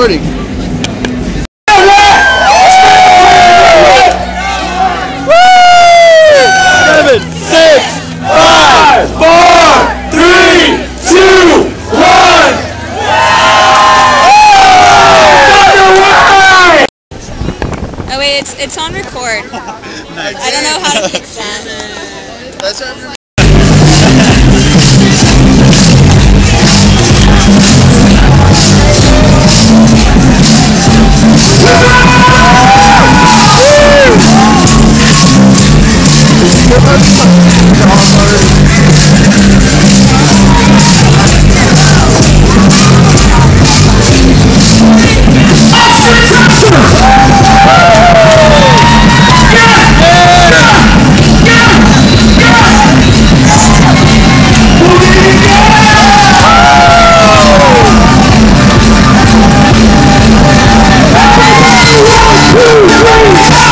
recording. It's on record. Nice. I don't know how to fix that. That's everybody. Woo!